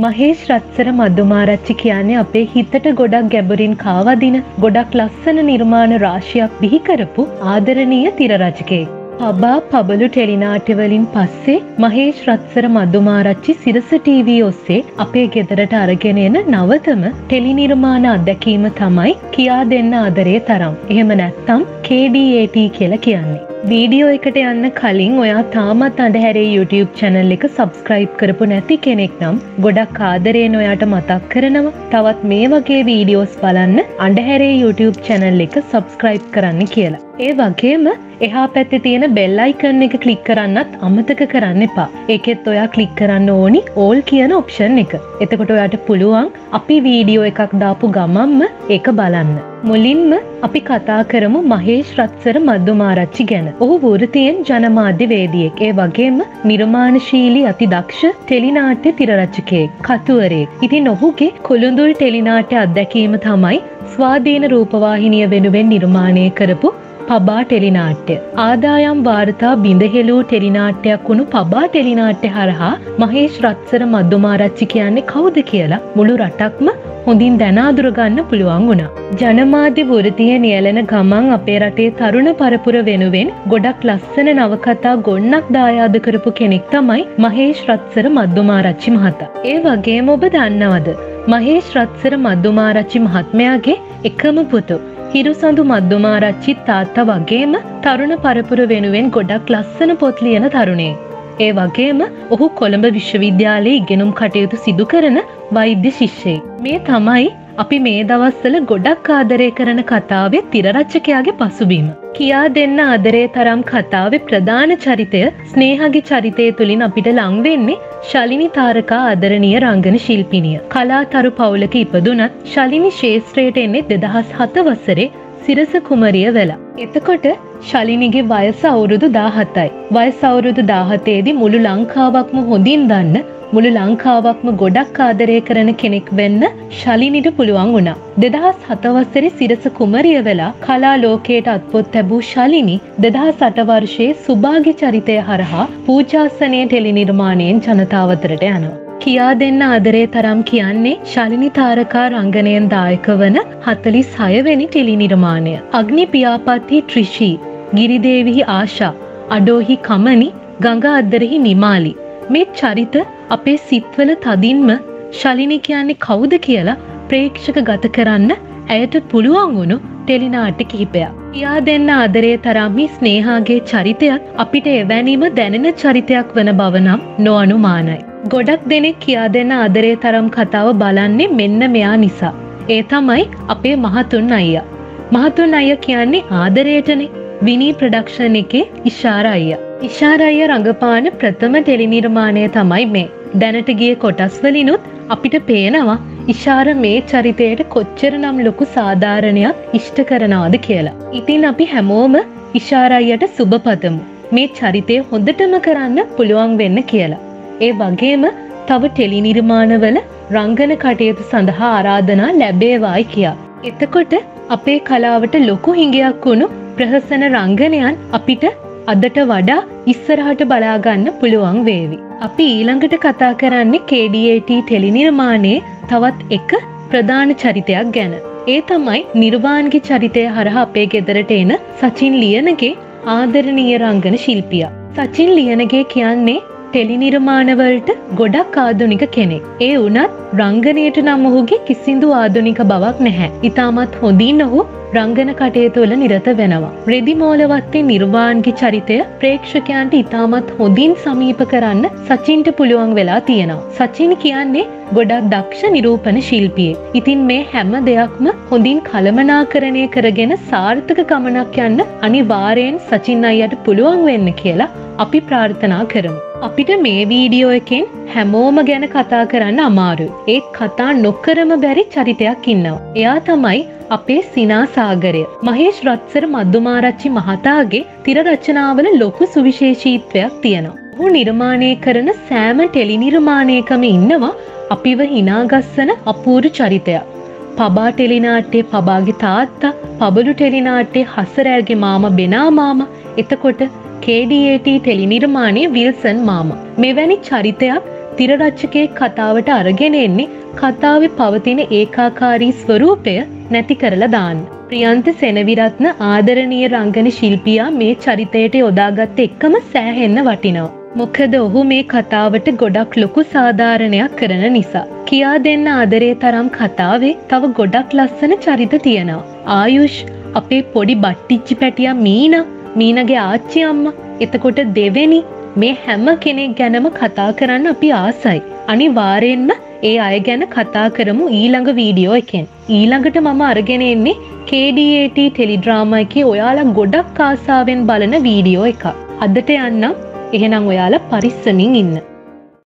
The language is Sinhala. Mahesh Ratsara Maddumaarachchi කියන්නේ අපේ හිතට ගොඩක් ගැඹුරින් කාවදින ගොඩක් ලස්සන නිර්මාණ රාශියක් බිහි කරපු ආදරණීය තිර රචකයෙක්. අබා පබළු ටෙලිනාට්‍ය වලින් පස්සේ මහේෂ් රත්සර මදුමාරච්චි සිරස ටීවී ඔස්සේ අපේ ගෙදරට අරගෙන එන නවතම ටෙලි නිර්මාණ අත්දැකීම තමයි කියා දෙන්න ආදරේ තරම්. එහෙම නැත්නම් KDAT කියලා කියන්නේ. වීඩියෝ එකට යන්න කලින් ඔයා තාමත් අඳුරේ YouTube channel එක subscribe කරපු නැති කෙනෙක් නම් ගොඩක් ආදරයෙන් ඔයාට මතක් කරනවා. තවත් මේ වගේ වීඩියෝස් බලන්න අඳුරේ YouTube channel එක subscribe කරන්න කියලා. ඒ වගේම එහා පැත්තේ තියෙන bell icon එක click කරන්නත් අමතක කරන්න එපා. ඒකෙත් ඔයා click කරන්න ඕනි all කියන option එක. එතකොට ඔයාට පුළුවන් අපි වීඩියෝ එකක් දාපු ගමන්ම ඒක බලන්න. මුලින්ම අපි කතා කරමු මහේෂ් රත්සර මද්දුමාරච්චි ගැන. ඔහු වෘත්තියෙන් ජනමාධ්‍යවේදියෙක්. ඒ වගේම නිර්මාණශීලී අතිදක්ෂ ටෙලිනාට්‍ය තිරරචකයෙක්, කතුවරයෙක්. ඉතින් ඔහුගේ කොළඳුල් ටෙලිනාට්‍ය අත්දැකීම තමයි ස්වාධීන රූපවාහිනිය වෙනුවෙන් නිර්මාණය කරපු පබා ටෙලිනාට්‍ය. ආදායම් වාර්තා බිඳහෙළූ ටෙලිනාට්‍යයක් වුණු පබා ටෙලිනාට්‍ය හරහා මහේෂ් රත්සර මද්දුමාරච්චි කියන්නේ කවුද කියලා මුළු රටක්ම හොඳින් දැනාඳුර ගන්න පුළුවන් වුණා. ජනමාධ්‍ය වෘත්තිය නියැලෙන ගමන් අපේ රටේ තරුණ පරපුර වෙනුවෙන් ගොඩක් ලස්සන නවකතා ගොන්නක් දායාද කරපු කෙනෙක් තමයි මහේෂ් රත්සර මද්දුමාරච්චි මහතා. ඒ වගේම ඔබ දන්නවද මහේෂ් රත්සර මද්දුමාරච්චි මහත්මයාගේ එකම පුතු හිරුසඳු මද්දුමාරච්චි තාත්තා වගේම තරුණ පරපුර වෙනුවෙන් ගොඩක් ලස්සන පොත් ලියන තරුණයෙක්. ඒ වගේම ඔහු කොළඹ විශ්වවිද්‍යාලයේ ඉගෙනුම් කටයුතු සිදු කරන වෛද්‍ය ශිෂ්‍යයෙක්. මේ තමයි අපි මේ දවස්වල ගොඩක් ආදරය කරන කතාවේ තිර රචකයාගේ පසුබිම. කියා දෙන්න ආදරේ තරම් කතාවේ ප්‍රධාන චරිතය ස්නේහගේ චරිතය තුලින් අපිට ලං වෙන්නේ ශලිනි තාරකා ආදරණීය රංගන ශිල්පිනිය. කලාතරු පවුලක ඉපදුනත් ශලිනි ශාස්ත්‍රයට එන්නේ 2007 වසරේ සිරස කුමරිය වෙලා. එතකොට ශලිනිගේ වයස අවුරුදු 17යි. වයස අවුරුදු 17 දී මුළු ලංකාවක්ම හොඳින් දන්න, මුළු ලංකාවක්ම ගොඩක් ආදරය කරන කෙනෙක් වෙන්න ශලිනිට පුළුවන් වුණා. 2007 වසරේ සිරස කුමරිය වෙලා කලා ලෝකයට අත්පොත් ලැබූ ශලිනි 2008 වර්ෂයේ සුභාගේ චරිතය හරහා පූජාසනයේ ටෙලි නිර්මාණයෙන් ජනතාව අතරට යනවා. කියා දෙන්න ආදරේ තරම් කියන්නේ ශලිනි තාරකා රංගනයෙන් දායක වන 46 වෙනි ටෙලි නිර්මාණය. අග්නි පියාපති ත්‍රිෂී, ගිරිදේවිහි ආශා, අඩෝහි කමනි, ගඟ අද්දරෙහි නිමාලි. මේ චරිත අපේ සිත්වල තදින්ම ශලිනි කියන්නේ කවුද කියලා ප්‍රේක්ෂක ගත කරන්න ඇයට පුළුවන් වුණු ටෙලි නාට්‍ය කිහිපයක්. කියා දෙන්න ආදරේ තරම් ස්නේහාගේ චරිතයක් අපිට එවැනිම දැනෙන චරිතයක් වන බව නම් නොඅනුමානයි. ගොඩක් දෙනෙක් කියා දෙන ආදරේ තරම් කතාව බලන්නේ මෙන්න මෙයා නිසා. ඒ තමයි අපේ මහතුන් අයියා. මහතුන් අයියා කියන්නේ ආදරයටනේ. විනි ප්‍රොඩක්ෂන් එකේ ඉෂාරා අයියා. ඉෂාරා අයියා රඟපාන ප්‍රථම ටෙලි නිර්මාණය තමයි මේ. දැනට ගියේ කොටස් වලිනුත් අපිට පේනවා ඉෂාරා මේ චරිතයට කොච්චරනම් ලොකු සාධාරණයක් ඉෂ්ට කරනවද කියලා. ඉතින් අපි හැමෝම ඉෂාරා අයියාට සුබපතමු. මේ චරිතය හොඳටම කරන්න පුළුවන් වෙන්න කියලා. ඒ වගේම තව ටෙලි නිර්මාණවල රංගන කටයුතු සඳහා ආරාධනා ලැබේවායි කියා. එතකොට අපේ කලාවට ලොකු හිඟයක් වුණු ප්‍රහසන රංගනයන් අපිට අදට වඩා ඉස්සරහට බලා ගන්න පුළුවන් වේවි. අපි ඊළඟට කතා කරන්නේ KDAT ටෙලි නිර්මාණයේ තවත් එක ප්‍රධාන චරිතයක් ගැන. ඒ තමයි නිර්වාණගේ චරිතය හරහා අපේ ගෙදරට එන සචින් ලියනගේ ආදරණීය රංගන ශිල්පියා. සචින් ලියනගේ කියන්නේ ටෙලි නිර්මාණවලට ගොඩක් ආධුනික කෙනෙක්. ඒ වුණත් රංගනයට නම් ඔහුගේ කිසිදු ආධුනික බවක් නැහැ. ඉතාමත් හොඳින් ඔහු රංගන කටයුතු වල නිරත වෙනවා. රෙදි මෝලවත්තේ නිර්වාණගේ චරිතය ප්‍රේක්ෂකයන්ට ඉතාමත් හොඳින් සමීප කරන්න සචින්ට පුළුවන් වෙලා තියෙනවා. සචින් කියන්නේ ගොඩක් දක්ෂ නිරූපණ ශිල්පියෙක්. ඉතින් මේ හැම දෙයක්ම හොඳින් කළමනාකරණය කරගෙන සාර්ථක ගමනක් යන්න අනිවාර්යෙන් සචින් අයියාට පුළුවන් වෙන්න කියලා අපි ප්‍රාර්ථනා කරමු. අපිට මේ වීඩියෝ එකෙන් හැමෝම ගැන කතා කරන්න අමාරුයි. ඒත් කතා නොකරම බැරි චරිතයක් ඉන්නවා. එයා තමයි අපේ සිනා සාගරය. මහේෂ් රත්සර මද්දුමාරච්චි මහතාගේ තිර රචනාවල ලොකු සුවිශේෂීත්වයක් තියෙනවා. ඔහු නිර්මාණය කරන සෑම ටෙලි නිර්මාණයකම ඉන්නවා අපිව හිනාගස්සන අපූර්ව චරිතයක්. පබා ටෙලි නාට්‍යයේ පබාගේ තාත්තා, පබළු ටෙලි නාට්‍යයේ හසරෑගේ මාමා බෙනා මාමා, එතකොට KDAT ටෙලි නිර්මාණයේ විල්සන් මාමා. මෙවැනි චරිතයක් තිරරච්චකේ කතාවට අරගෙන එන්නේ කතාවේ පවතින ඒකාකාරී ස්වරූපය නැති කරලා දාන්න. ප්‍රියන්ත සෙනවිරත්න ආදරණීය රංගන ශිල්පියා මේ චරිතයට යොදාගත් එකම සෑහෙන්න වටිනවා. මොකද ඔහු මේ කතාවට ගොඩක් ලොකු සාධාරණයක් කරන නිසා. කියා දෙන්න ආදරේ තරම් කතාවේ තව ගොඩක් ලස්සන චරිත තියෙනවා. ආයුෂ්, අපේ පොඩි බට්ටිච්චි පැටියා මීනා, මීනගේ ආච්චි අම්මා, එතකොට දෙවෙනි මේ හැම කෙනෙක් ගැනම කතා කරන්න අපි ආසයි. අනිවාර්යෙන්ම ඒ අය ගැන කතා කරමු ඊළඟ වීඩියෝ එකෙන්. ඊළඟට මම අරගෙන එන්නේ KDAT ටෙලි ඩ්‍රාමා එකේ ඔයාලා ගොඩක් ආසාවෙන් බලන වීඩියෝ එකක්. අදට යන්න. එහෙනම් ඔයාලා පරිස්සමින් ඉන්න.